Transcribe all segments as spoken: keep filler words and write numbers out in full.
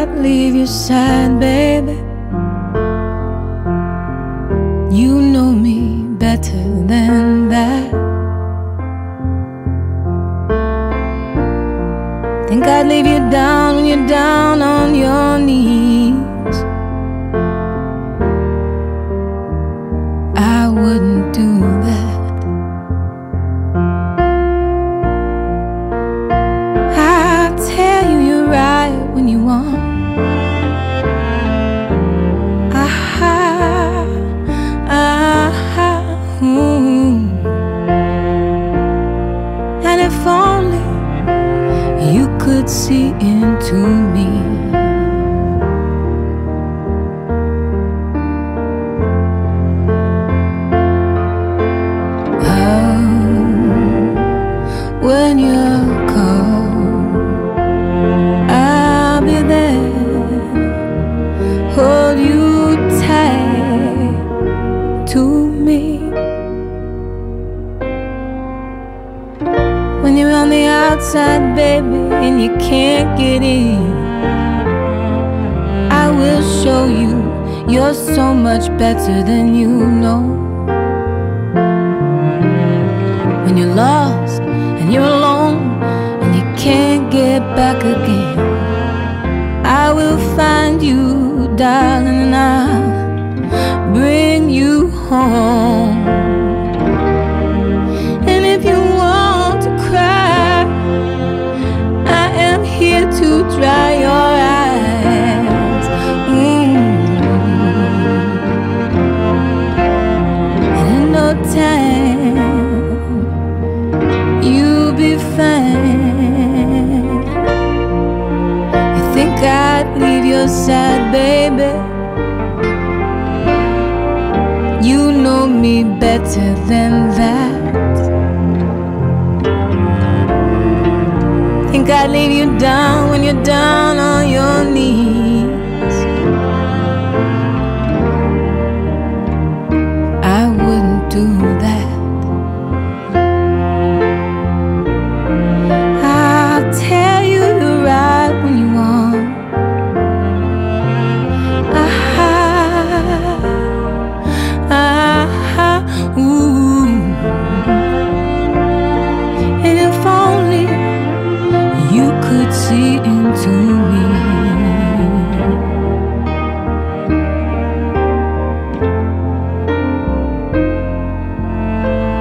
I'd leave you sad, baby. You know me better than that. Think I'd leave you down when you're down on your knees. I wouldn't do that. I tell you you're right when you want. Could see into me. Oh, when you're cold, I'll be there, hold you tight to me. When you're on the outside, baby, and you can't get in, I will show you you're so much better than you know. When you're lost and you're alone and you can't get back again, I will find you, darling, and I'll bring you home. And if you want to cry, here to dry your eyes. Mm-hmm. And in no time, you'll be fine. You think I'd leave your side, baby? You know me better than that. Think I'd leave you down when you're down on your knees. I wouldn't do that. I'll tell you you're right when you want. Ah, ah, ah, ooh. And if only you could see into me.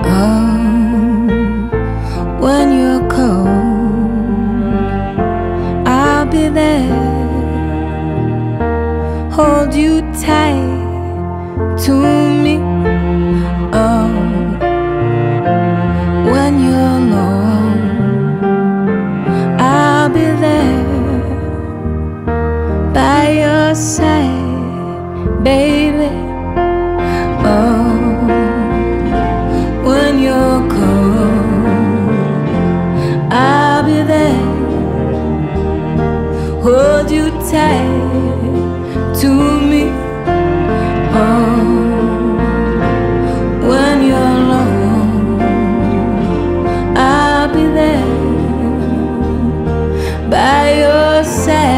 Oh, when you're cold, I'll be there, hold you tight to me. Oh, when you're low, I'll be there by your side, baby. Oh, when you're cold, I'll be there, hold you tight to me. Oh, when you're alone, I'll be there by your side.